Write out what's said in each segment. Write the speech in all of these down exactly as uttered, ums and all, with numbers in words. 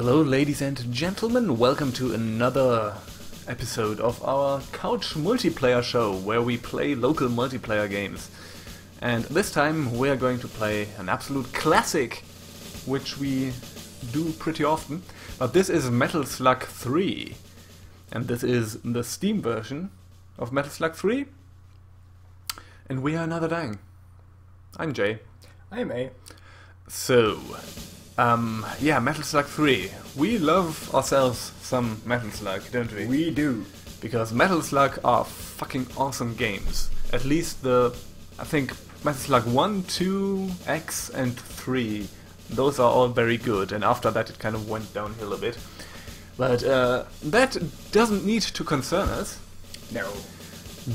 Hello ladies and gentlemen, welcome to another episode of our couch multiplayer show where we play local multiplayer games. And this time we are going to play an absolute classic, which we do pretty often, but this is Metal Slug three. And this is the Steam version of Metal Slug three. And we are Another Dying. I'm Jay. I'm A. So... Um, yeah, Metal Slug three. We love ourselves some Metal Slug, don't we? We do. Because Metal Slug are fucking awesome games. At least the, I think, Metal Slug one, two, X and three. Those are all very good, and after that it kind of went downhill a bit. But uh, that doesn't need to concern us. No.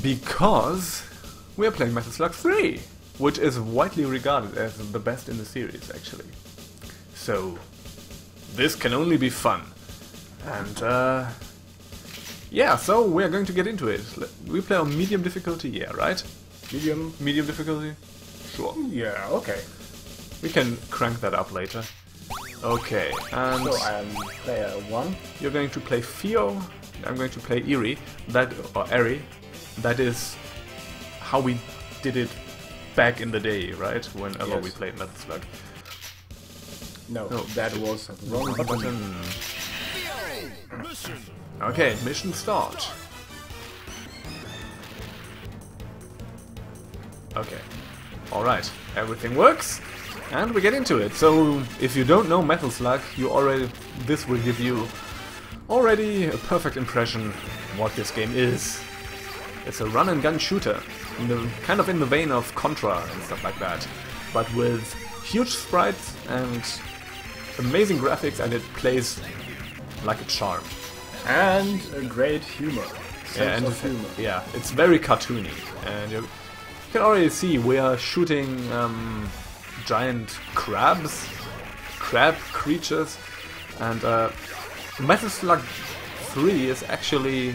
Because we're playing Metal Slug three, which is widely regarded as the best in the series, actually. So, this can only be fun. And, uh... yeah, so we're going to get into it. We play on medium difficulty, yeah, right? Medium? Medium difficulty? Sure. Yeah, okay. We can crank that up later. Okay, and... So, I'm player one. You're going to play Fio. I'm going to play Eri. That, or Eri. That is how we did it back in the day, right? Whenever yes. we played Metal Slug. No, no, that was wrong button. Okay, mission start. Okay. Alright, everything works, and we get into it. So, if you don't know Metal Slug, you already... this will give you already a perfect impression what this game is. It's a run-and-gun shooter, in the, kind of in the vein of Contra and stuff like that, but with huge sprites and... amazing graphics, and it plays like a charm. And a great humor. Sense yeah, and of humor. Yeah, it's very cartoony. And you can already see we are shooting um, giant crabs, crab creatures, and uh, Metal Slug three is actually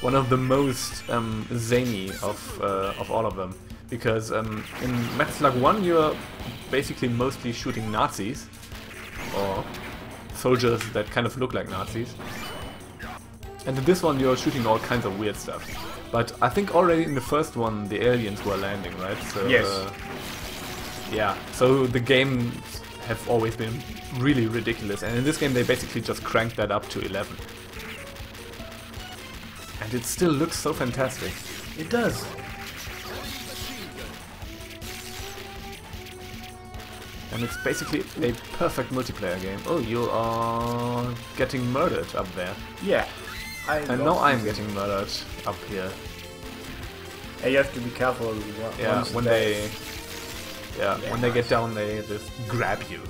one of the most um, zany of uh, of all of them, because um, in Metal Slug one you're basically mostly shooting Nazis. Or soldiers that kind of look like Nazis. And in this one you're shooting all kinds of weird stuff. But I think already in the first one the aliens were landing, right? So, yes. Uh, yeah, so the game have always been really ridiculous, and in this game they basically just cranked that up to eleven. And it still looks so fantastic. It does. And it's basically a perfect multiplayer game. Oh, you are getting murdered up there. Yeah. I and now I'm getting murdered up here. And you have to be careful. Yeah, when they, they yeah, yeah, when they get down, they just grab you.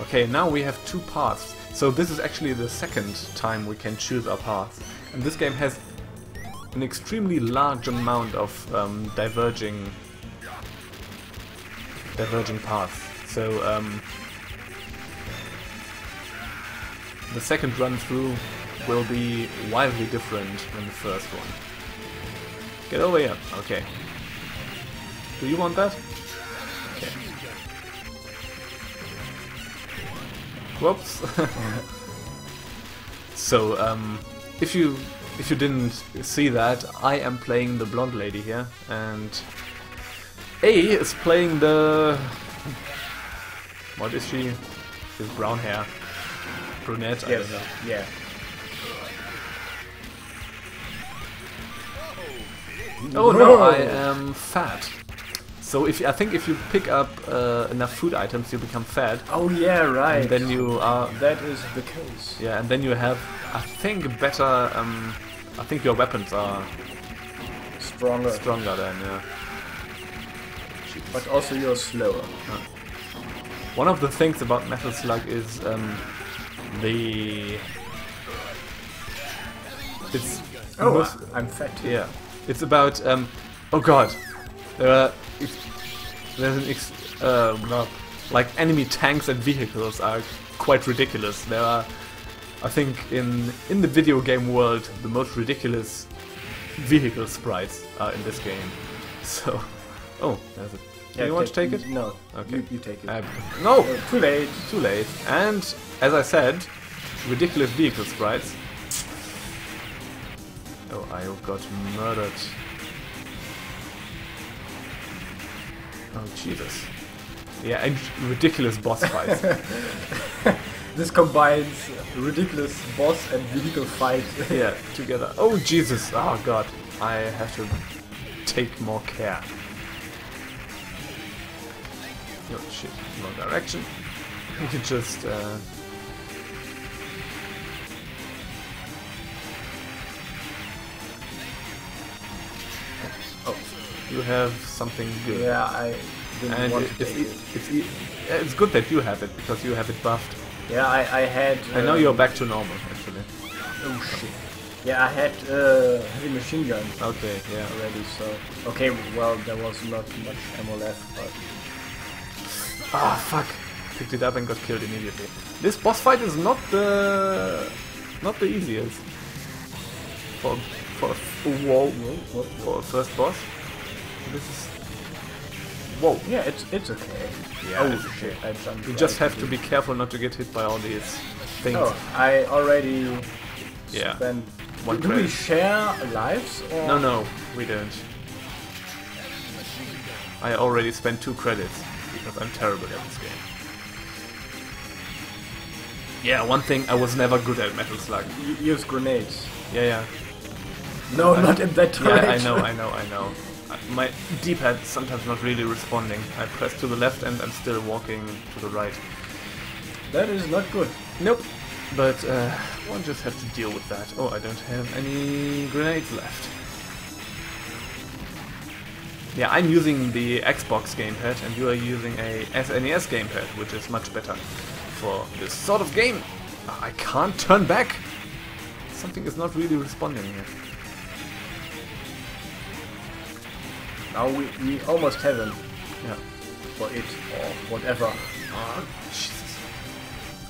Okay, now we have two paths. So this is actually the second time we can choose our paths. And this game has an extremely large amount of um, diverging. Divergent path. So um, the second run through will be wildly different than the first one. Get over here. Okay. Do you want that? Okay. Whoops. So um, if you if you didn't see that, I am playing the blonde lady here, and A is playing the... what is she? She's brown hair. Brunette, yes. I don't know. Yeah. Oh no, no, I am fat. So if I think if you pick up uh, enough food items, you become fat. Oh yeah, right. And then you are... that is the case. Yeah, and then you have, I think, better... Um, I think your weapons are... Stronger. Stronger than, yeah. But also you're slower. Huh. One of the things about Metal Slug is um, the... It's oh, most, I'm fat too. Yeah, it's about... Um, oh god! There are... Ex there's an... Ex uh, not, like enemy tanks and vehicles are quite ridiculous. There are... I think in, in the video game world the most ridiculous vehicle sprites are in this game. So... oh, there's a Do you want to take it? No. Okay. You, you take it. Uh, no! Uh, too late. Too late. And, as I said, ridiculous vehicle sprites. Oh, I got murdered. Oh, Jesus. Yeah, and ridiculous boss fights. This combines ridiculous boss and vehicle fight yeah, together. Oh, Jesus. Oh, God. I have to take more care. Oh shit, wrong direction. You can just uh... oh, you have something good. Yeah, I didn't and want it, to take it's, it. It's, it's, it's good that you have it, because you have it buffed. Yeah, I, I had... Uh, I know you're back to normal, actually. Oh shit. Yeah, I had uh, heavy machine gun. Okay, yeah. Already, so... Okay, well, there was not much ammo left, but... Ah, fuck! Picked it up and got killed immediately. This boss fight is not the not the easiest for for whoa, whoa, whoa, whoa. for a first boss. This is whoa. Yeah, it's it's okay. Yeah, oh it's shit! Okay. I jumped. You just have to be careful not to get hit by all these things. Oh, I already yeah. spent. One do we share lives? Or? No, no, we don't. I already spent two credits. Because I'm terrible at this game. Yeah, one thing I was never good at Metal Slug. You use grenades. Yeah, yeah. No, I, not in that direction. Yeah, I know, I know, I know. My D-pad is sometimes not really responding. I press to the left and I'm still walking to the right. That is not good. Nope. But uh, one just has to deal with that. Oh, I don't have any grenades left. Yeah, I'm using the Xbox gamepad and you are using a S N E S gamepad, which is much better for this sort of game. I can't turn back! Something is not really responding here. Now we, we almost have him. Yeah. For it, or whatever. Oh, Jesus.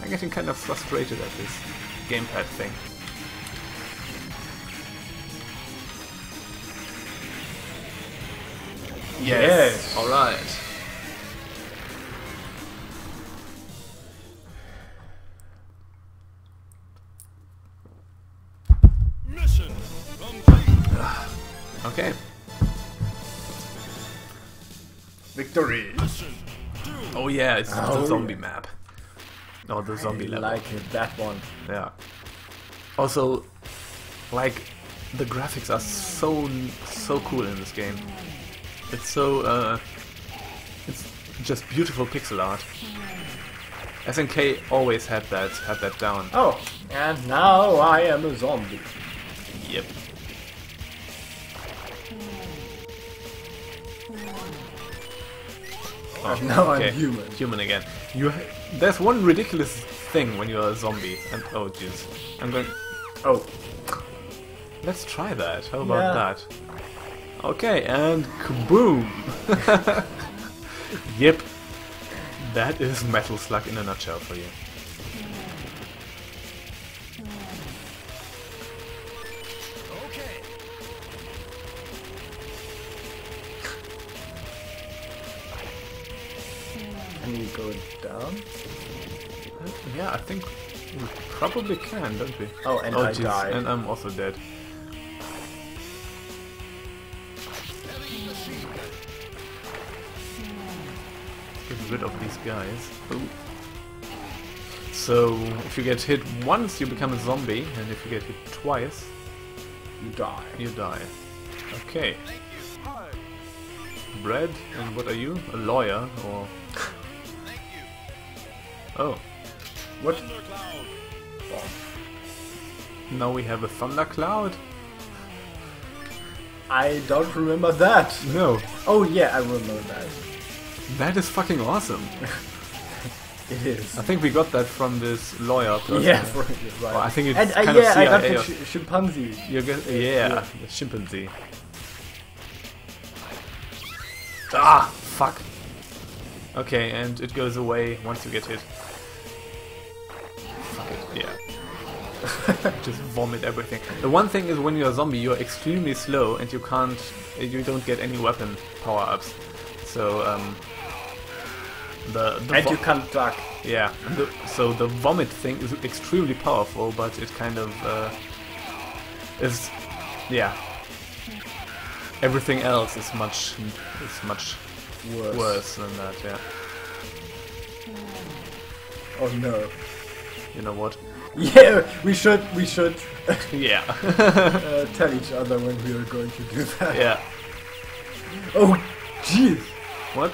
I'm getting kind of frustrated at this gamepad thing. Yes. yes. All right. Mission complete. Okay. Victory. Oh yeah, it's oh, the zombie yeah. map. Or oh, the zombie I level. I like it, that one. Yeah. Also, like, the graphics are so so cool in this game. It's so, uh, it's just beautiful pixel art. S N K always had that, had that down. Oh, and now I am a zombie. Yep. Oh, now okay. I'm human. Human again. You, ha there's one ridiculous thing when you're a zombie. And oh, jeez. I'm going... Oh. Let's try that. How about yeah. that? Okay, and kaboom! Yep, that is Metal Slug in a nutshell for you. Okay. Can we go down? Yeah, I think we probably can, don't we? Oh, and oh, I geez. died. And I'm also dead. Rid of these guys. Ooh. So if you get hit once, you become a zombie, and if you get hit twice, you die. You die. Okay. Bread, and what are you? A lawyer or? Oh. What? Wow. Now we have a thundercloud. I don't remember that. No. Oh yeah, I remember that. That is fucking awesome. It is. I think we got that from this lawyer person. Yeah, right. Well, I think it's and, uh, kind yeah, of C I A. I got the sh chimpanzee. You get, yeah, yeah. The chimpanzee. Ah, fuck. Okay, and it goes away once you get hit. Fuck it, yeah. Just vomit everything. The one thing is, when you're a zombie, you're extremely slow and you can't, you don't get any weapon power-ups. So um, the, the and you come back. Yeah. The, so the vomit thing is extremely powerful, but it kind of uh, is. Yeah. Everything else is much is much worse, worse than that. Yeah. Oh no. You know what? Yeah, we should, we should yeah. uh, tell each other when we are going to do that. Yeah. Oh, jeez! What?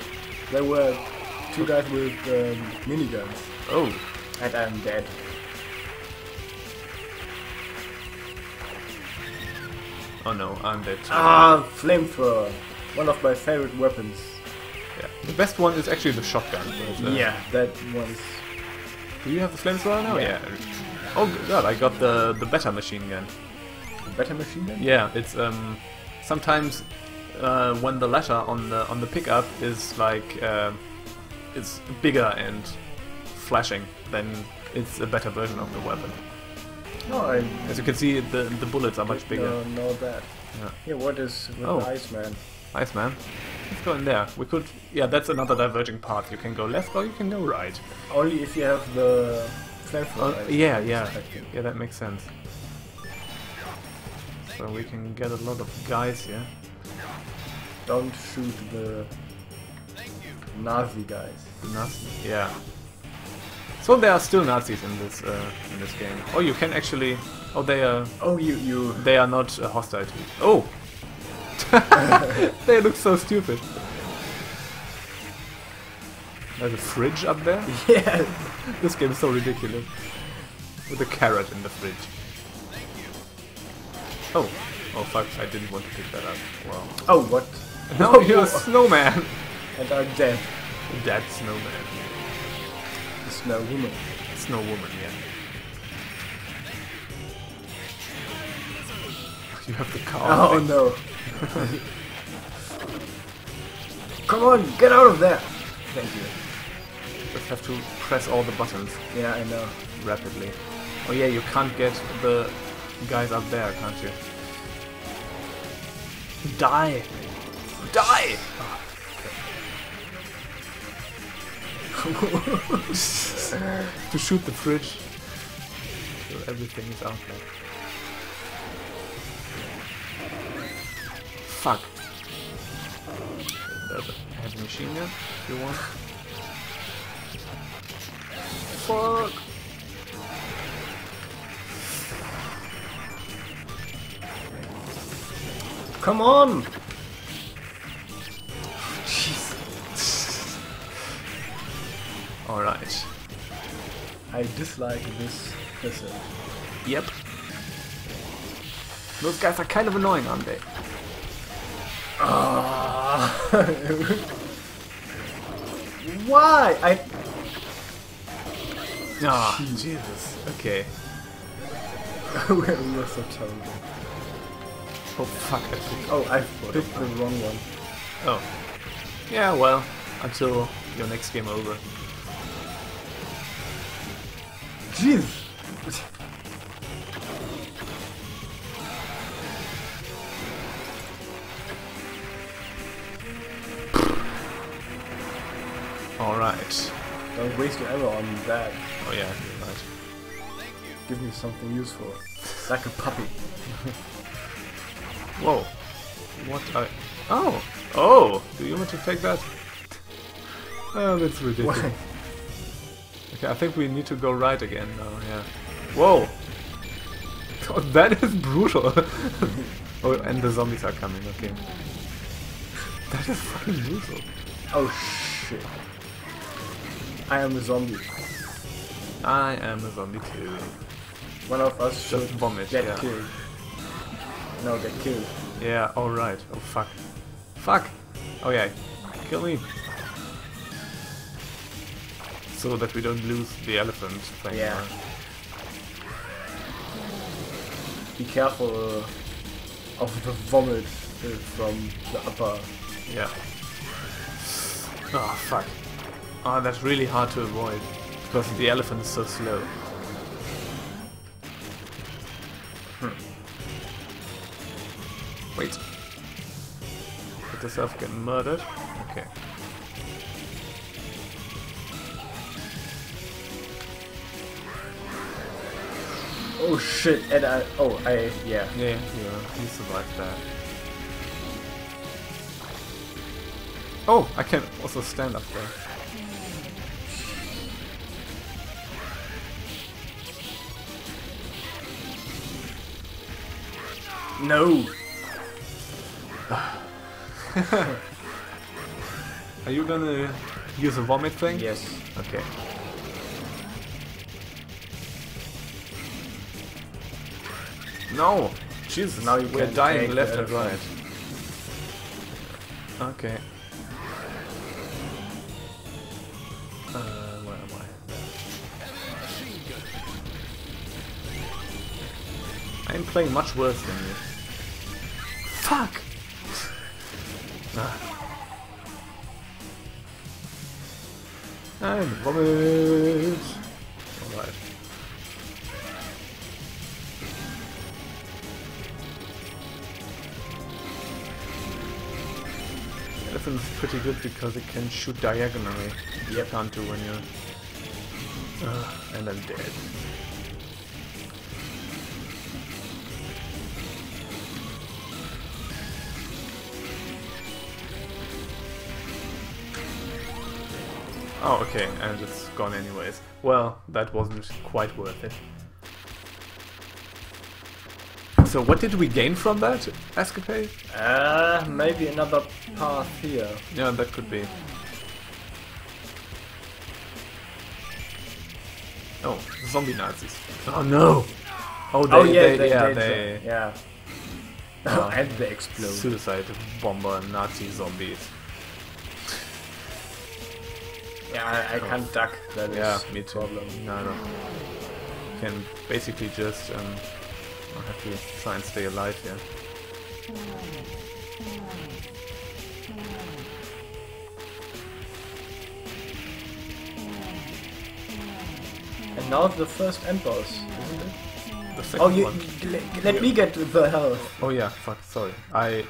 There were two guys with um, miniguns. Oh. And I'm dead. Oh no, I'm dead too. Ah, flamethrower! One of my favorite weapons. Yeah. The best one is actually the shotgun. But, uh, yeah, that one's... Do you have the flamethrower now? Yeah. yeah. Oh god, I got the the better machine gun. The better machine gun? Yeah, it's um sometimes uh, when the letter on the on the pickup is like uh, it's bigger and flashing, then it's a better version of the weapon. No, I. As you can see, the the bullets are much bigger. No, no bad. Yeah. Yeah. What is with oh. the Iceman? Iceman. Let's go in there. We could... Yeah, that's another diverging path. You can go left or you can go right. Only if you have the... flamethrower. Oh, yeah, yeah. Yeah, that makes sense. So we can get a lot of guys here. Don't shoot the... Nazi guys. The Nazi? Yeah. So there are still Nazis in this uh, in this game. Oh, you can actually... Oh, they are... Oh, you... you. They are not uh, hostile to you. Oh! They look so stupid. There's a fridge up there? Yeah! This game is so ridiculous. With a carrot in the fridge. Oh. Oh fuck, I didn't want to pick that up. Wow. Oh, what? No, oh, you're a snowman! And I'm dead. Dead snowman. A snow woman. A snow woman, yeah. You have the car. Oh no. Come on, get out of there! Thank you. Just have to press all the buttons. Yeah, I know. Rapidly. Oh yeah, you can't get the guys up there, can't you? Die! Die! Oh, okay. To shoot the fridge. So everything is out there. Fuck. I have a machine gun if you want. Fuck! Come on! Jeez. Alright. I dislike this person. Yep. Those guys are kind of annoying, aren't they? Why? I. Ah, oh, Jesus. Okay. We're so terrible. Oh fuck! I think. Oh, I picked the wrong one. Oh. Yeah. Well, until your next game over. Jeez. Alright. Don't waste your ammo on that. Oh yeah, you're right. Give me something useful. Like a puppy. Whoa. What I... Oh! Oh! Do you want to take that? Oh, that's ridiculous. Why? Okay, I think we need to go right again now, yeah. Whoa! Oh, that is brutal! Oh, and the zombies are coming, okay. That is fucking brutal. Oh shit. I am a zombie. I am a zombie too. One of us just should vomit, get yeah. killed. No, get killed. Yeah, alright. Oh fuck. Fuck! Oh yeah, kill me. So that we don't lose the elephant thing. Yeah. Right? Be careful uh, of the vomit uh, from the upper. Yeah. Oh fuck. Ah, oh, that's really hard to avoid, because the elephant is so slow. Hmm. Wait. Let yourself get murdered. Okay. Oh shit, and I, oh, I, yeah. Yeah, yeah, he survived that. Oh, I can also stand up there. No! Are you gonna use a vomit thing? Yes. Okay. No! Jesus, now you we're dying left and right. Okay. Uh, where am I? I'm playing much worse than you. Fuck! I'm vomit! Alright. Elephant's pretty good because it can shoot diagonally. You can't do when you're... Uh, and I'm dead. Oh, okay, and it's gone anyways. Well, that wasn't quite worth it. So what did we gain from that escapade? Uh, maybe another path here. Yeah, that could be. Oh, zombie Nazis. Oh no! Oh, they, oh yeah, they, they, yeah, they, they, they yeah. Uh, and they explode. Suicide bomber Nazi zombies. Yeah, I, I can't duck. That yeah, is me too. Problem. No, no. You can basically just um, I have to try and stay alive here. And now the first end boss, isn't it? The second oh, you, one. You let me get the health. Oh yeah, fuck. Sorry, I.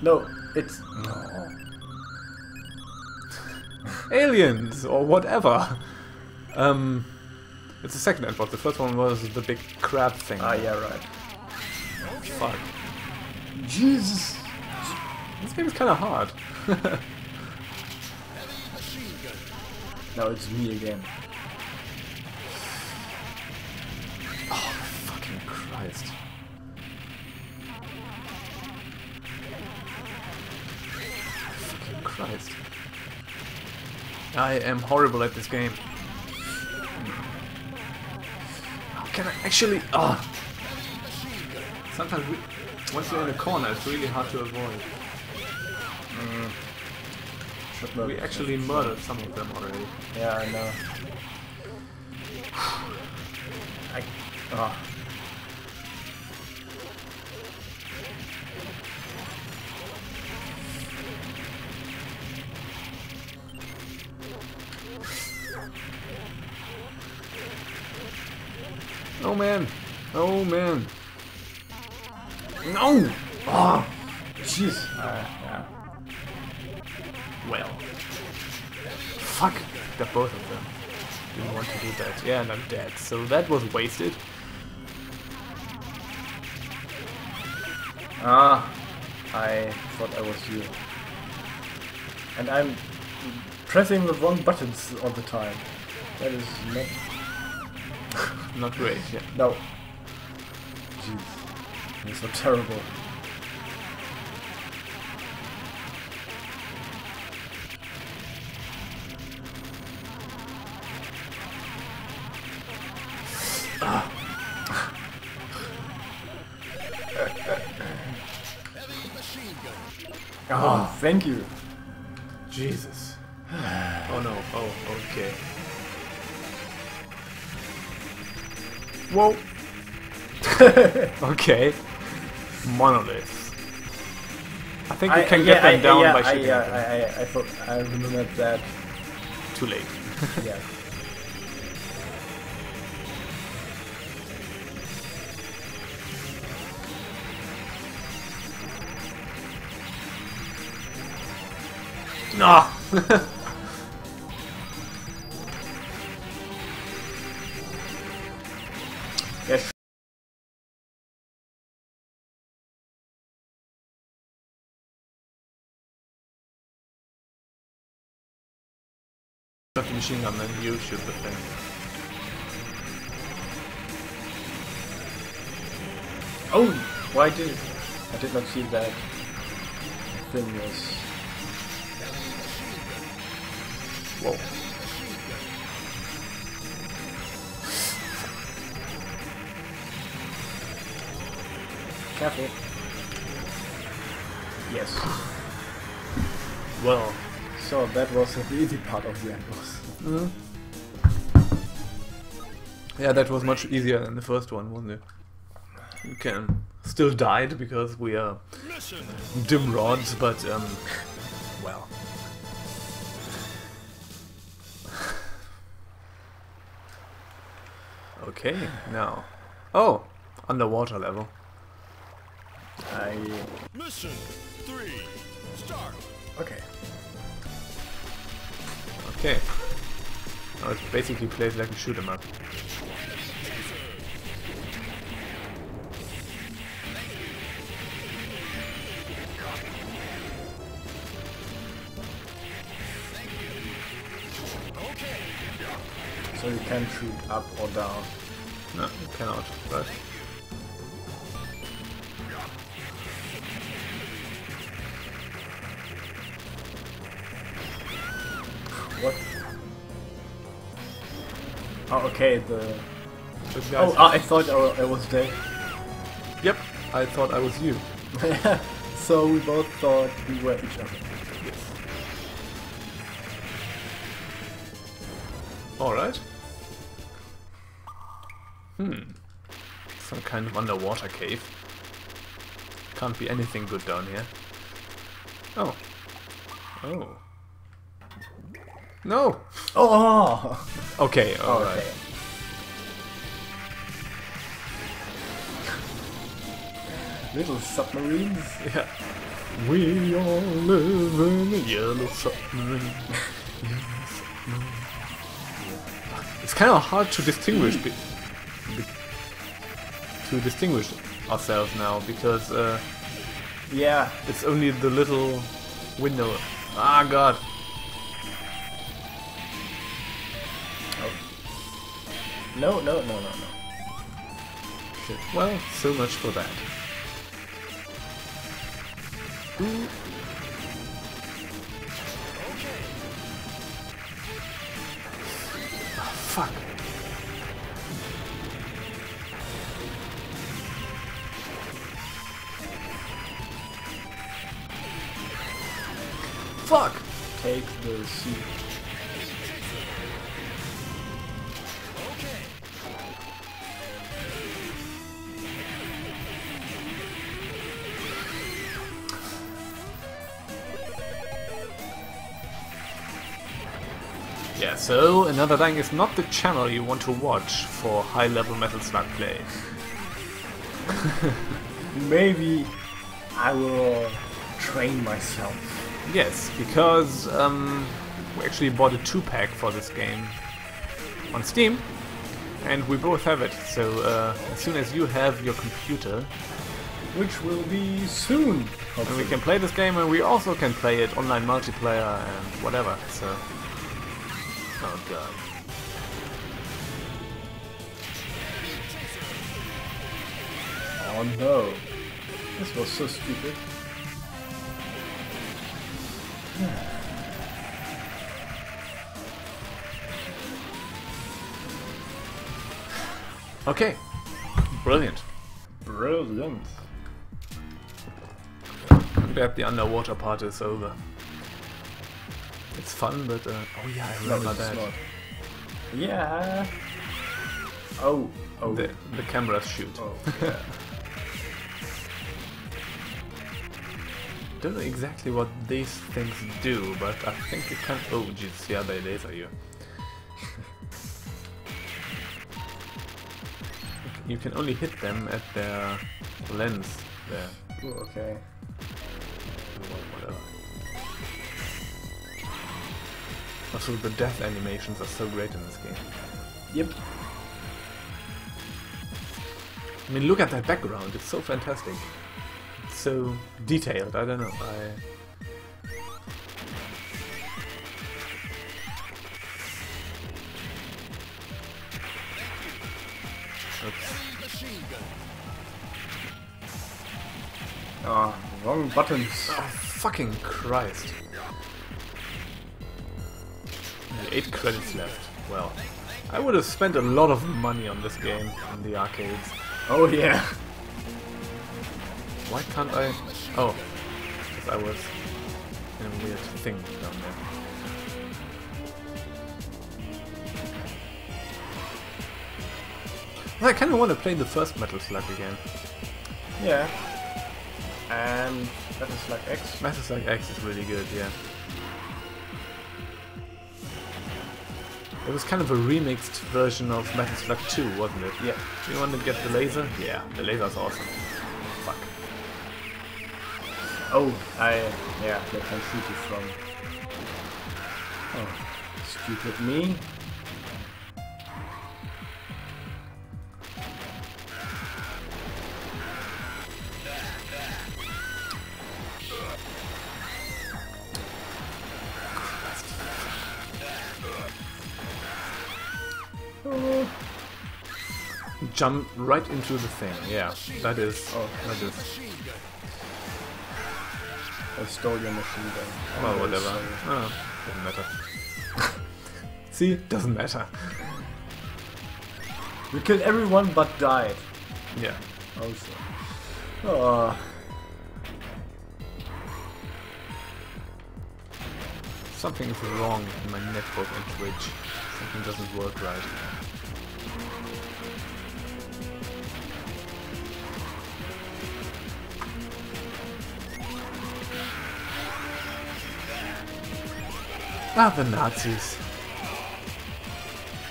No, it's. No. Aliens or whatever. Um, it's the second endboss. The first one was the big crab thing. Ah, yeah, right. Okay. Fuck. Jesus. This game is kind of hard. Now it's me again. Oh, fucking Christ. Fucking Christ. I am horrible at this game. How can I actually... Oh. Sometimes we, once you're in a corner, it's really hard to avoid. Mm. We actually murdered some of them already. Yeah, I know. I... Oh. Oh man! Oh man! No! Oh! Jeez! Uh, yeah. Well. Fuck! Got both of them. Didn't want to do that. Yeah, and I'm dead. So that was wasted. Ah! I thought I was you. And I'm pressing the wrong buttons all the time. That is not... Not great, yeah. No. Jeez. It's so terrible. Oh, thank you. Jesus. Oh no. Oh, okay. Whoa! Okay. Monoliths. I think I, we can yeah, get them I, down yeah, by shooting them. I, yeah, I, I, I thought I remembered that. Too late. Yeah. No. Yes. Fucking machine gun, then you shoot the thing. Oh! Why did it? I did not see that thing was... Whoa. Careful. Yes. Well, so that was the easy part of the end boss. Mm-hmm. Yeah, that was much easier than the first one, wasn't it? You can still died because we are dim rods, but um, well. Okay, now, oh, underwater level. I mission three start. Okay. Okay. Now it basically plays like a shoot 'em up. So you can shoot up or down. No, you cannot, but... What? Oh, okay, the... Oh, ah, I thought I was dead. Yep, I thought I was you. So we both thought we were each other. Yes. Alright. Hmm. Some kind of underwater cave. Can't be anything good down here. Oh. Oh. No! Oh! Okay, alright. Okay. Little submarines? Yeah. We all live in a yellow submarine. Yellow submarine. It's kind of hard to distinguish. Be be to distinguish ourselves now because uh, yeah, it's only the little window. Ah, God. Oh. No, no, no, no, no. Shit. Well, so much for that. Ooh. Fuck. Fuck! Take the seat. Okay. Yeah, so Another Dying is not the channel you want to watch for high-level Metal Slug play. Maybe I will train myself. Yes, because um, we actually bought a two-pack for this game on Steam, and we both have it. So uh, as soon as you have your computer, which will be soon, hopefully. And we can play this game, and we also can play it online multiplayer and whatever. So. Oh God. Oh no. This was so stupid. Okay. Brilliant. Brilliant. I'm glad the underwater part is over. It's fun, but uh, oh yeah, I remember that. Not. Yeah. Oh, oh. The, the cameras shoot. Oh, yeah. Don't know exactly what these things do, but I think you can. Oh, jeez, yeah, they laser you. You can only hit them at their lens. There. Ooh, okay. Whatever. Also the death animations are so great in this game. Yep. I mean, look at that background, it's so fantastic. It's so detailed, I don't know. I... Ah, oh, wrong buttons. Oh, fucking Christ. Eight credits left. Well, I would have spent a lot of money on this game in the arcades. Oh yeah. Why can't I? Oh, because I was in a weird thing down there. Well, I kind of want to play the first Metal Slug again. Yeah. And Metal Slug X. Metal Slug X is really good. Yeah. It was kind of a remixed version of Metal Slug two, wasn't it? Yeah. You want to get the laser? Yeah, the laser's awesome. Fuck. Oh, I... yeah, I can shoot you from... Oh, stupid me. Jump right into the thing. Yeah, that is. Oh, that is. I stole your machine gun. Oh, oh whatever. Oh, doesn't matter. See, doesn't matter. We killed everyone but died. Yeah. Also. Oh. Something is wrong with my network and Twitch. Something doesn't work right. Ah, the Nazis.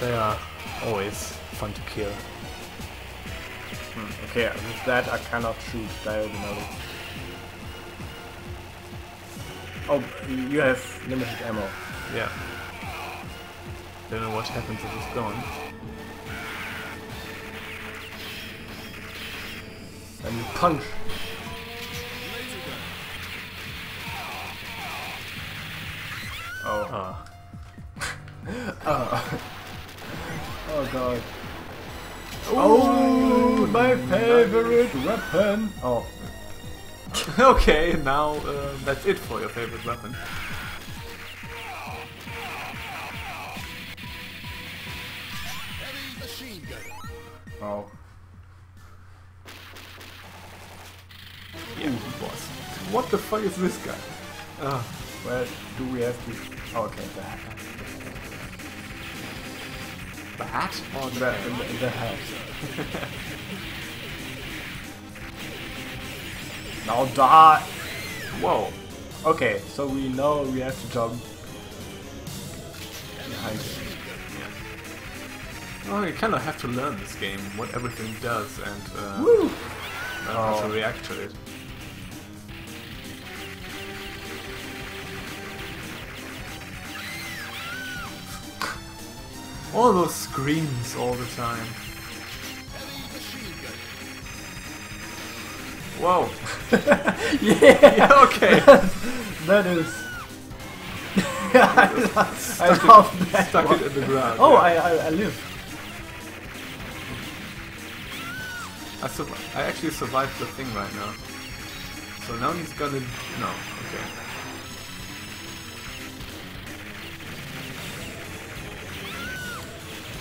They are always fun to kill. Hmm, okay, with that I cannot shoot diagonally. Oh, you have limited ammo. Yeah. Don't know what happens if it's gone. And you punch. Oh. Oh. Oh. Oh god. Oh, oh my favorite weapon. Oh. Okay, now uh, that's it for your favorite weapon. Oh. Yeah, boss. What the fuck is this guy? Uh, Where do we have to... Oh, okay, the hat. The hat? Oh, the, the, the hat. Now die! Whoa. Okay, so we know we have to jump behind it. Yeah. Well, you kind of have to learn this game, what everything does, and uh, Woo. how oh. to react to it. All those screams all the time. Whoa. Yeah, okay. That is... I love that. Stuck it in the ground. Oh, yeah. I, I, I live. I, sur I actually survived the thing right now. So now he's gonna... No, okay.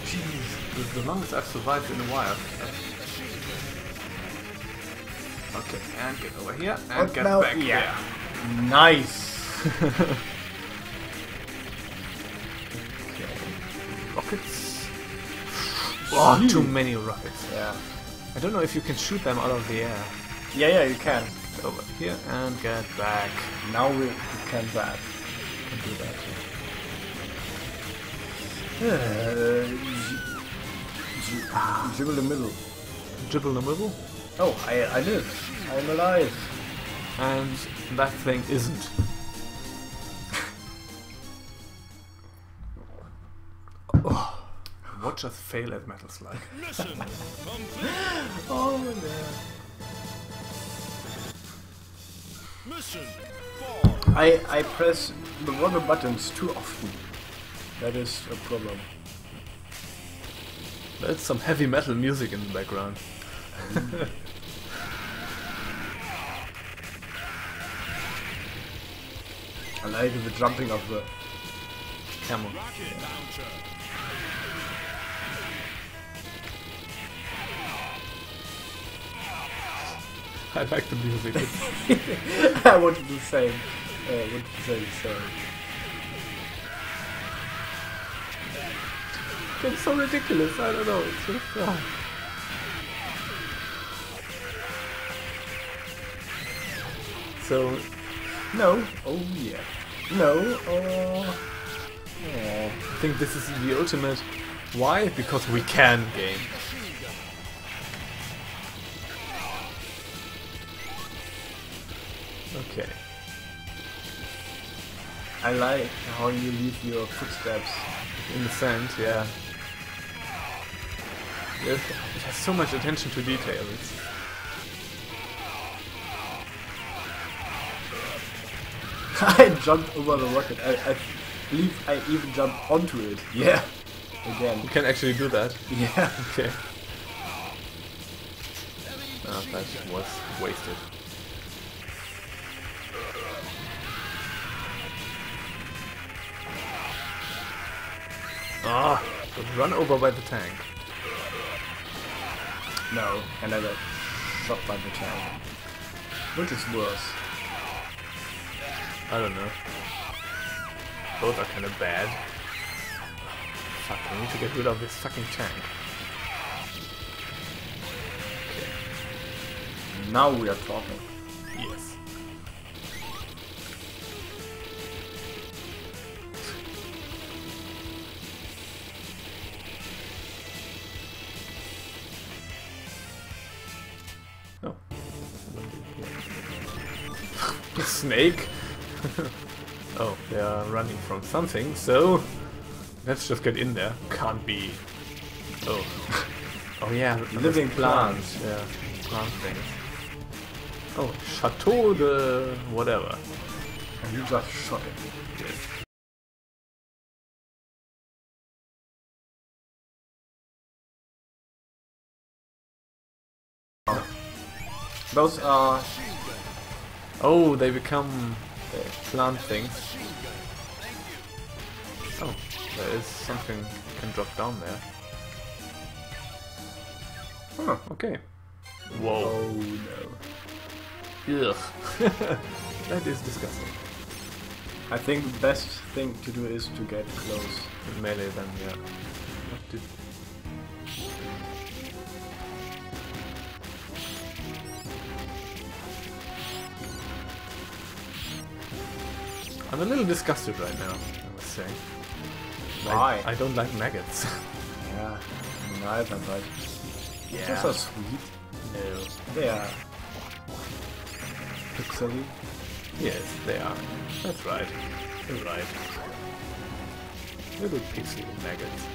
Jeez, this is the longest I've survived in a while. Okay, and get over here, and what get now? back yeah. there. Nice! Okay. Rockets? Oh, Shoot. too many rockets. Yeah. I don't know if you can shoot them out of the air. Yeah, yeah, you can. Get over here, and get back. Now we can that. We can do that. Uh, ah. Dribble the middle. Dribble the middle? Oh, I, I live. I'm alive. And that thing isn't. not just fail at Metal Slug. Mission complete. Oh man. Mission four. I I press the wrong buttons too often. That is a problem. That's some heavy metal music in the background. Mm. I like the jumping of the camel. I like the music. I want to do the same. Uh, I want to say the same. It's so ridiculous. I don't know. It's just fun. So, no. Oh yeah. No. Oh. Oh. I think this is the ultimate. Why? Because we can game. Okay. I like how you leave your footsteps in the sand, yeah. It has so much attention to detail. It's I jumped over the rocket. I, I believe I even jumped onto it. Yeah. Again. You can actually do that. Yeah. Okay. Oh, that was wasted. Ah, run over by the tank. No, another shot by the tank. Which is worse? I don't know. Both are kind of bad. Fuck, I need to get rid of this fucking tank. Okay. Now we are talking. Yes. Snake? Oh, they are running from something, so let's just get in there. Can't be. Oh. Oh yeah, living plants. Yeah, plant things. Oh, Chateau de whatever. And you just shot it. Yes. Those are. Oh, they become uh, plant things. Oh, there is something that can drop down there. Huh, okay. Whoa. Oh no. Ugh. That is disgusting. I think the best thing to do is to get close. Melee them, yeah. What did I'm a little disgusted right now, I must say. Why? I, I don't like maggots. Yeah, neither, but... Yeah. Those are sweet. No. They are... Pixely? Yes, they are. That's right. You're right. Little pixely maggots.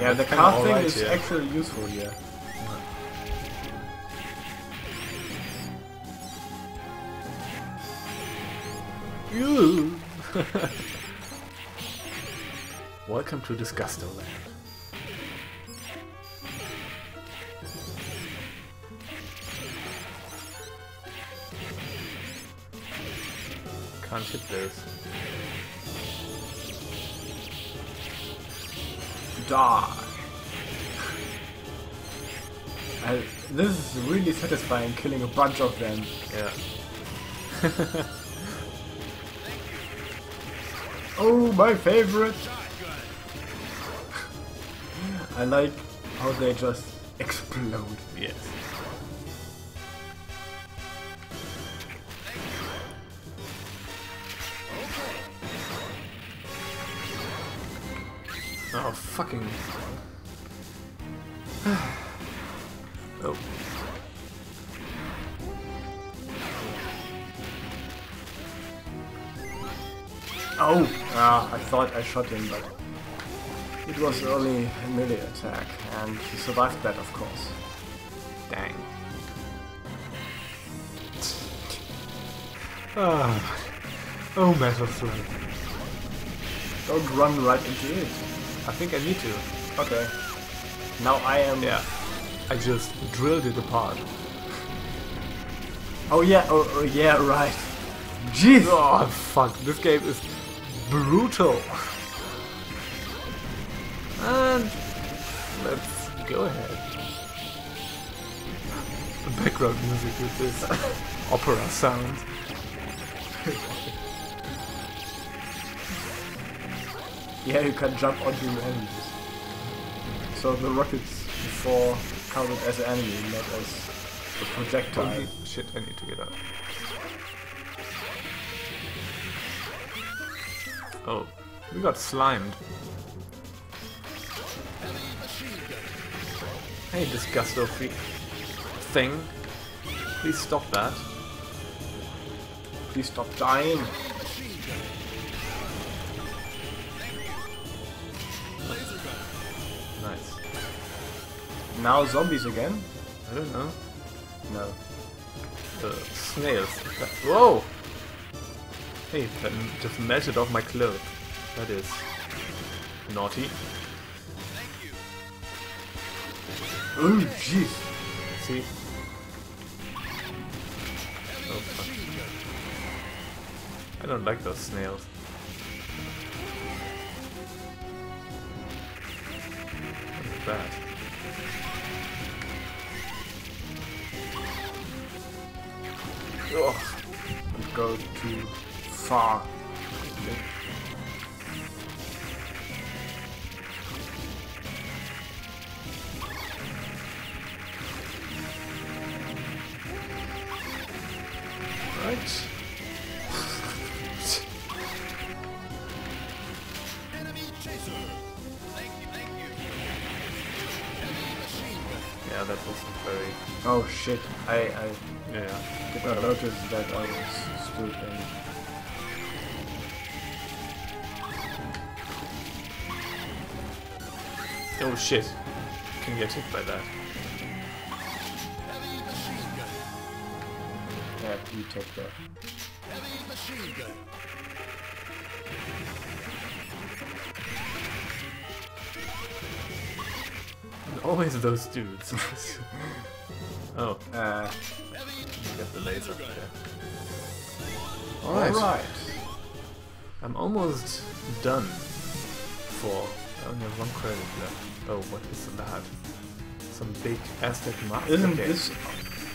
Yeah, the car thing right, is yeah. actually useful here. Yeah. You. Welcome to Disgusto Land. Can't hit this. Die. I, this is really satisfying, killing a bunch of them. Yeah. Oh, my favorite! I like how they just explode. Yes. Oh, fucking... Oh. Oh! Ah, I thought I shot him, but... It was only a melee attack, and he survived that, of course. Dang. Ah. Oh, Metal Slug. Don't run right into it. I think I need to. Okay. Now I am... Yeah. I just drilled it apart. Oh yeah, oh, oh yeah, right. Jeez! Oh, fuck. This game is brutal. And... Let's go ahead. The background music with this opera sound. Yeah, you can jump onto your enemies. So the rockets before counted as an enemy, not as a projectile. I need, shit, I need to get out. Oh, we got slimed. Hey, disgusto thing. Please stop that. Please stop dying. Nice. Now zombies again? I don't know. No. The snails. Whoa! Hey, that just melted off my clothes. That is naughty. Oh, jeez. See? Oh, fuck. I don't like those snails. Bad. Ugh. Don't go too far. Okay. Right. That wasn't very... Oh shit, I, I yeah. did not notice that I was stood in. Oh shit, can get hit by that. Yeah, you take that. Heavy machine gun. Always those dudes. Oh. Uh, get the laser there. Alright. Alright. I'm almost done for... I only have one credit left. Oh, what is that? Some big Aztec master. Isn't game. This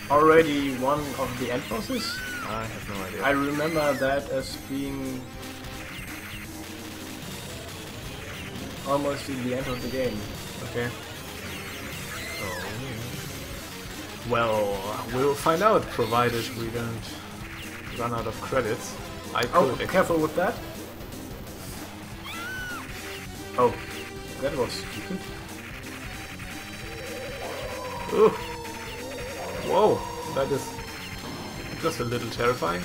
already one of the end bosses? I have no idea. I remember that as being... almost at the end of the game. Okay. Well, we'll find out, provided we don't run out of credits. I oh, could careful with that. Oh, that was stupid. Ooh. Whoa, that is just a little terrifying.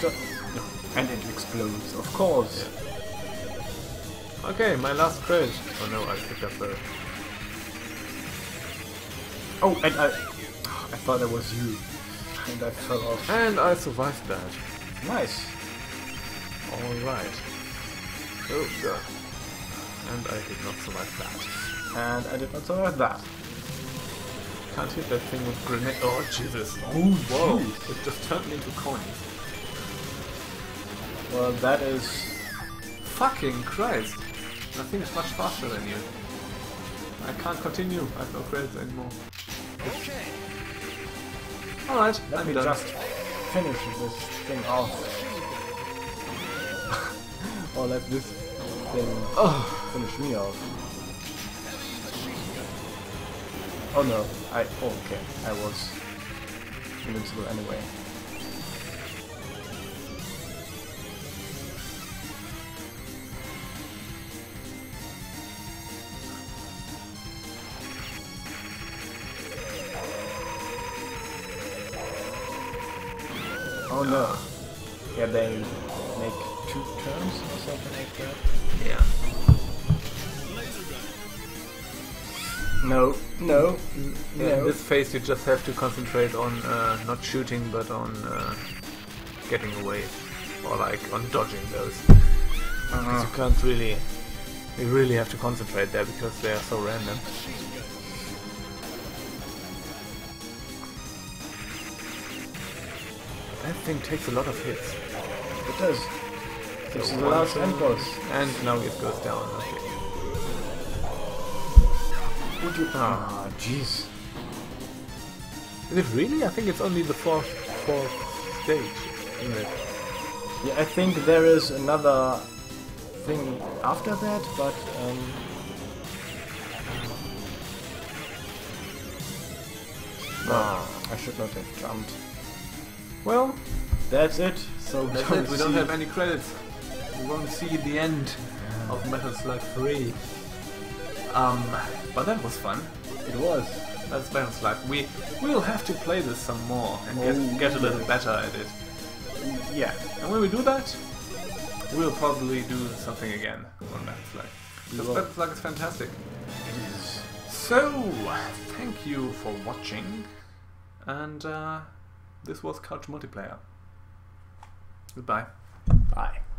Just, no. And it explodes, of course. Yeah. Okay, my last credit. Oh no, I picked up the... Oh, and I... I thought that was you, and I fell off. And I survived that. Nice. All right. Oh god. And I did not survive that. And I did not survive that. Can't hit that thing with grenade. Oh Jesus! Oh whoa! Geez. It just turned me into coins. Well, that is fucking Christ. Nothing is much faster than you. I can't continue. I have no credits anymore. Okay. Alright, let me just finish this thing off. Or let this thing oh. finish me off. Oh no, I... Oh, okay, I was invincible anyway. Oh no. Yeah, they make two turns or something like that. Yeah. No, no, no. Yeah, in this phase you just have to concentrate on uh, not shooting but on uh, getting away. Or like on dodging those. Because uh-huh. you can't really... You really have to concentrate there because they are so random. That thing takes a lot of hits. It does. This so is the last end boss. And now it goes down. Okay. Would you... Ah, jeez. Is it really? I think it's only the fourth, fourth stage, isn't it? Yeah, I think there is another thing after that, but um, ah, I should not have jumped. Well, that's it. So that's it. We don't have any credits. We won't see the end yeah. of Metal Slug three. Um, but that was fun. It was. That's Metal Slug. We we'll have to play this some more and oh, get get a little better at it. Yeah, and when we do that, we'll probably do something again on Metal Slug. Because Metal Slug is fantastic. It is. So, thank you for watching, and uh, this was Couch Multiplayer. Goodbye. Bye.